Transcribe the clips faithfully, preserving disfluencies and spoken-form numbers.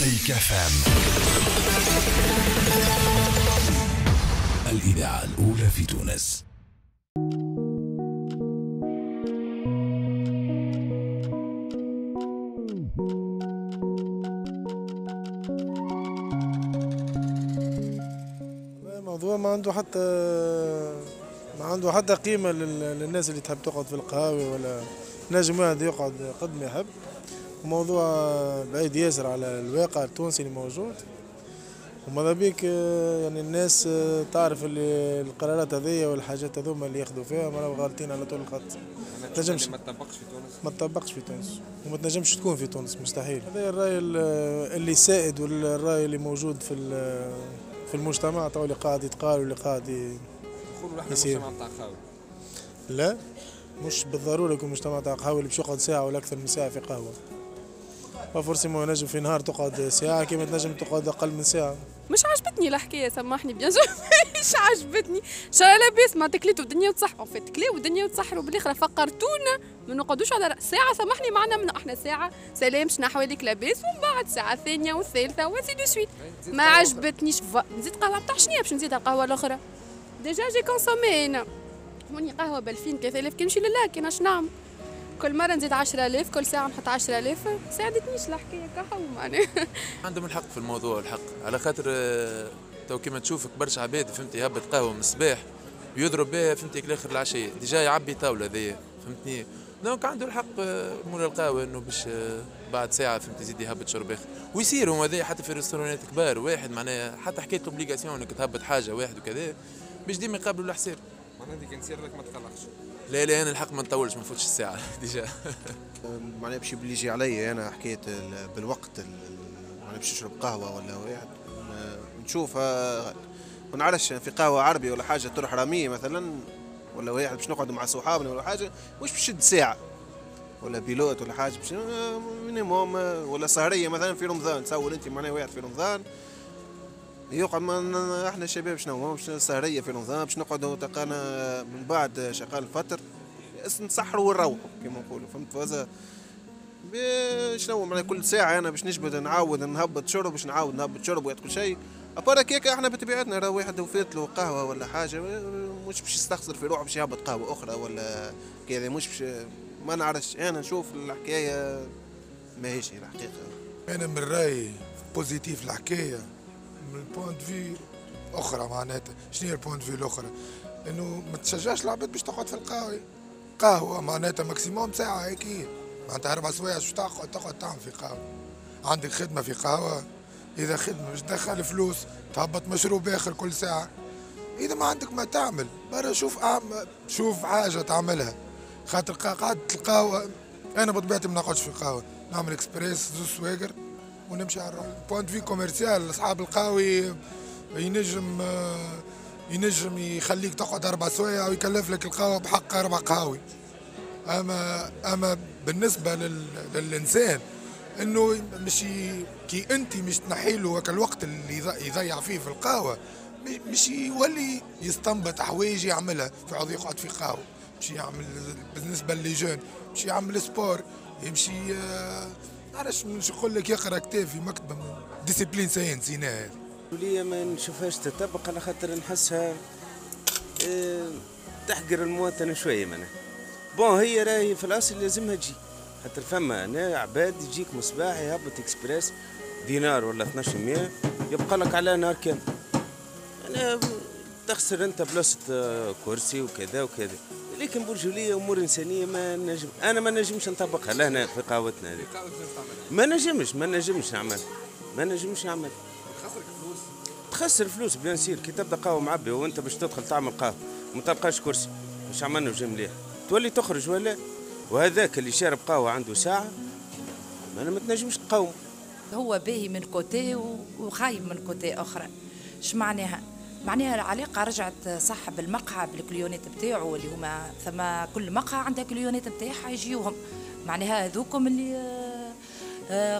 مزيكا فام، الإذاعة الأولى في تونس. موضوع ما عنده حتى ما عنده حتى قيمة للناس اللي تحب تقعد في القهاوي ولا نجم واحد يقعد قد ما يحب. موضوع بعيد ياسر على الواقع التونسي اللي موجود، وماذا بيك يعني الناس تعرف اللي القرارات هذيا والحاجات هذوما اللي ياخذوا فيها راهو غالطين على طول الخط. ما تنجمش ما تطبقش في تونس ما تطبقش في تونس وما تنجمش تكون في تونس، مستحيل. هذا الراي اللي سائد والراي اللي موجود في في المجتمع تو اللي قاعد يتقال واللي قاعد يقولوا احنا المجتمع نتاع قهاوي. لا مش بالضروره يكون مجتمع تاع قهاوي اللي باش يقعد ساعه ولا اكثر من ساعه في قهوه. ففرصيمو نجم في نهار تقعد ساعة كيما تنجم تقعد أقل من ساعة. مش عجبتني الحكاية، سامحني بيان جو مش عجبتني. إن شاء الله لاباس مع تكليتو بدنيا وتصحوا في تكلي ودنيا وتصحوا بالآخر فقرتونا ما نقعدوش على رأس ساعة، سامحني معنا من احنا ساعة سلام شنا حواليك لاباس ومن بعد ساعة الثانية والثالثة وسي دو سويت. ما عجبتنيش، نزيد قهوة نتاع شنيا باش نزيدها القهوة الأخرى. ديجا جي كونسومي أنا هوني قهوة بألفين ثلاثة آلاف كي نمشي للاكي أنا شنعمل؟ كل مرة نزيد عشرة آلاف، كل ساعة نحط عشرة آلاف، ساعدتنيش الحكاية كحو معناها. عندهم الحق في الموضوع، الحق، على خاطر تو كيما تشوفك برشا عباد فهمتي يهبط قهوة من الصباح ويضرب بها فهمتي لآخر العشية، ديجا يعبي طاولة هذايا فهمتني، دونك عنده الحق مولا القهوة إنه باش بعد ساعة فهمتي يزيد يهبط شرب آخر، ويصير هما هذايا حتى في ريستورونات كبار واحد معناها حتى حكاية الأوبليغاسيون إنك تهبط حاجة واحد وكذا باش ديما يقابلوا الحساب. معناها ديك نصير لك ما تقلقش. لا لا انا الحق ما نطولش ما نفوتش الساعه ديجا. معناها باش اللي يجي عليا انا حكايه بالوقت، معناها باش نشرب قهوه ولا واحد نشوفها ما نعرفش في قهوه عربي ولا حاجه طرح راميه مثلا ولا واحد باش نقعد مع صحابنا ولا حاجه واش باش تشد ساعه ولا بيلوت ولا حاجه باش مينيموم ولا سهريه مثلا في رمضان تصور انت معناها واحد في رمضان يقعد ما احنا شباب شنو باش سهريه في رمضان باش نقعدوا تلقانا من بعد شغال الفطر نسحروا ونروحوا كما نقولوا فهمت فازا شنو معناها كل ساعه انا باش نجبد نعاود نهبط شرب باش نعاود نهبط شرب وكل شيء ابارك هيك احنا بطبيعتنا راه واحد وفات له قهوه ولا حاجه مش باش يستخسر في روحه باش يهبط قهوه اخرى ولا كذا مش باش ما نعرفش انا نشوف الحكايه ماهيش هي الحقيقه. انا من رايي بوزيتيف الحكايه من البوينت في اخرى معناتها شنو هي البوينت في الاخرى؟ انه ما تشجعش العباد باش تقعد في القهوه قهوه معناتها ماكسيموم ساعه هيك معناتها اربع سوايع باش تقعد تقعد تعمل في قهوه عندك خدمه في قهوه اذا خدمه باش تدخل فلوس تهبط مشروب اخر كل ساعه اذا ما عندك ما تعمل برا شوف أعمل. شوف حاجه تعملها خاطر قاعده القهوه انا بطبيعتي ما نقعدش في القهوه نعمل اكسبريس زوز سواقر ونمشي على الروح. بوانت في كوميرسيال اصحاب القهاوي ينجم ينجم يخليك تقعد اربع سوايع ويكلف لك القهوه بحق اربع قهاوي. اما اما بالنسبه لل... للانسان انه مش كي انت مش تنحي له الوقت اللي يضيع فيه في القهوه مش يولي يستنبط حوايج يعملها في عوض يقعد في قهوه مش يعمل بالنسبه للي جون مش يعمل سبور يمشي علاش مش نقول لك يقرا كتاب في مكتبه ديسيبلين ساينس هنا هذه. وليا ما نشوفهاش تطبق على خاطر نحسها اه تحقر المواطن شويه معناها. بون هي راهي في الاصل لازمها تجي خاطر فما هنا عباد يجيك من الصباح يهبط اكسبريس دينار ولا اثناش مية يبقى لك على نهار كامل. انا تخسر انت بلاصه كرسي وكذا وكذا. لكن برجولية امور انسانيه ما نجم انا ما نجمش نطبقها لهنا في قهوتنا هذيك ما نجمش ما نجمش نعمل ما نجمش نعمل تخسر فلوس تخسر فلوس بلا نسير كي تبدا قهوه معبيه وانت باش تدخل تعمل قهوه ما تلقاش كرسي باش عملنا وجه مليح تولي تخرج ولا وهذاك اللي شارب قهوه عنده ساعه انا ما تنجمش تقاوم هو باهي من كوتي وخايب من كوتي اخرى شمعناها معناها العلاقه رجعت صاحب المقهى بالكليونات بتاعو اللي هما ثم كل مقهى عندها كليونات بتاعها يجيوهم معناها هذوكم اللي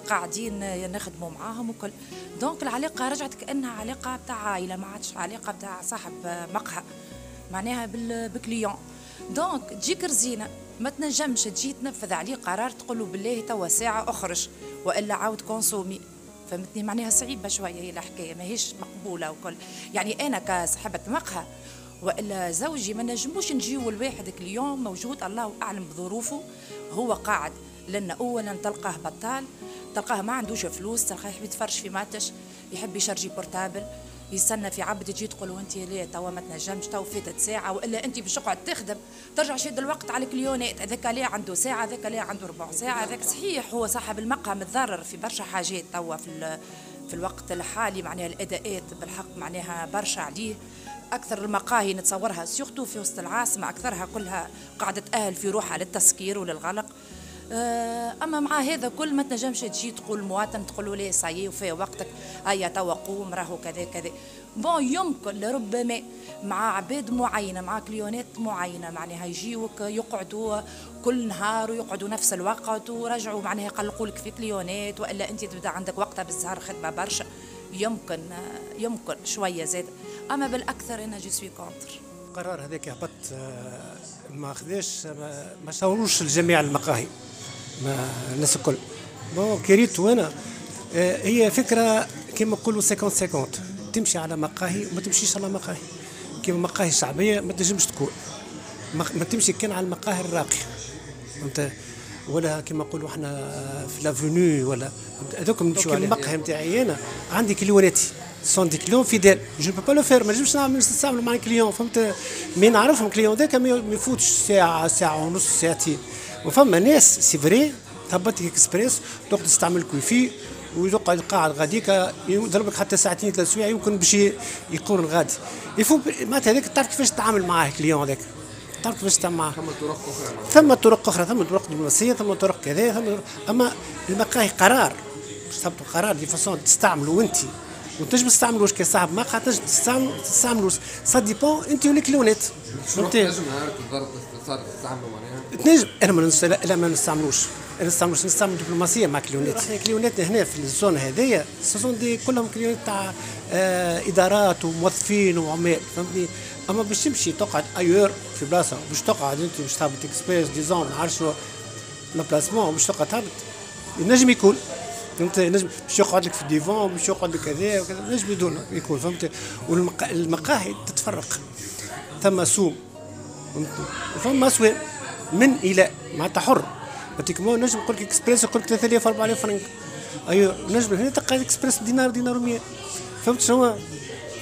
قاعدين نخدموا معاهم وكل دونك العلاقه رجعت كانها علاقه بتاع عائله ما عادش علاقه بتاع صاحب مقهى معناها بالكليون دونك تجيك رزينه ما تنجمش تجي تنفذ عليه قرار تقول له بالله توا ساعه اخرج والا عاود كونسومي فهمتني؟ معناها صعيبه شويه هي الحكايه، ماهيش مقبوله وكل. يعني انا كصاحبه مقهى والا زوجي ما نجموش نجيو الواحد اليوم موجود الله اعلم بظروفه هو قاعد، لان اولا تلقاه بطال، تلقاه ما عندوش فلوس، تلقاه يحب يتفرج في ماتش، يحب يشرجي بورتابل، يستنى في عبد تجي تقول له انت ليه توا ما تنجمش، توا فاتت ساعه، والا انت باش تقعد تخدم ترجع شاد الوقت على الكليونات، هذاك ليه عنده ساعه، هذاك ليه عنده ربع ساعه، هذاك صحيح هو صاحب المقهى متضرر في برشا حاجات توا في في الوقت الحالي، معناها الاداءات بالحق معناها برشا عليه. اكثر المقاهي نتصورها سيغتو في وسط العاصمه اكثرها كلها قاعده تاهل في روحها للتسكير وللغلق. اما مع هذا كل ما تنجمش تجي تقول المواطن تقول له ليه صايي وفي وقتك، هيا توا قوم راهو كذا كذا. بون يمكن لربما مع عباد معينه، مع كليونات معينه، معناها يجيوك يقعدوا كل نهار ويقعدوا نفس الوقت ويرجعوا معناها يقلقوا لك في كليونات، والا انت تبدا عندك وقتها بالزهر خدمه برشا، يمكن يمكن شويه زاد. اما بالاكثر انا جو سوي كونتر. القرار هذاك هبط ما خذاش، ما شاوروش لجميع المقاهي، ما الناس الكل. بون كريت وانا هي فكره كما نقولوا خمسين خمسين، تمشي على مقاهي وما تمشيش على مقاهي. كيما المقاهي الشعبيه ما تنجمش تكون، ما تمشي كان على المقاهي الراقيه فهمت، ولا كما نقولوا احنا في لافونيو ولا هذوك نمشيو عليه. المقهى نتاعي انا عندي كيلواناتي سوندي كليون فيديل، جو با لو فير، ما نجمش نعمل نستعمل مع كليون فهمت، مي نعرفهم كليون هذاك ما يفوتش ساعه ساعه ونص ساعتين. وفما ناس سي فري تهبط لك اكسبريس تقعد تستعمل كوفي ويقعد قاعد غاديك يضربك حتى ساعتين ثلاث سوايع يمكن باش يكون الغادي يفوق معناتها. هذاك تعرف كيفاش تتعامل معاه كليون هذاك، تعرف كيفاش تتعامل معاه. ثم طرق اخرى، ثم طرق اخرى، ثم طرق دبلوماسيه، ثم طرق كذا، ثم طرق. اما المقاهي قرار باش تهبطوا قرار دي فاسون تستعملوا وانت ما تنجمش تستعملوش كصاحب مقهى، تنجم تستعمل تستعملوش سا ديبون انت والكليونات فهمتي. تنجم نهار تضرب تستعملوا معناها تنجم. انا لا ما نستعملوش، انا نستعملوش نستعمل دبلوماسيه مع كليونات. احنا كليوناتنا هنا في الزون هذايا السيزون دي كلهم كليونات تاع ادارات وموظفين وعمال فهمتني. اما باش تمشي تقعد ايور في بلاصه باش تقعد انت باش تهبط اكسبريس ديزون ما عرفش شنو لابلاسمون باش تقعد تهبط ينجم يكون فهمت، نجم باش يقعد لك في الديفون، باش يقعد لك هذا وكذا، نجم بدون يكون فهمت. والمقاهي تتفرق، ثم سوم فما اسواق من الى معناتها حر باتيكمون. نجم نقول لك اكسبريس يقول لك ثلاثة آلاف أربعة آلاف فرنك، ايوا نجم هنا تلقى اكسبريس بدينار دينار ومية فهمت شنو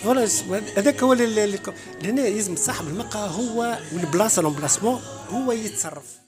فوالا. هذاك هو هنا لازم صاحب المقهى هو والبلاصه لومبلاسمون هو يتصرف.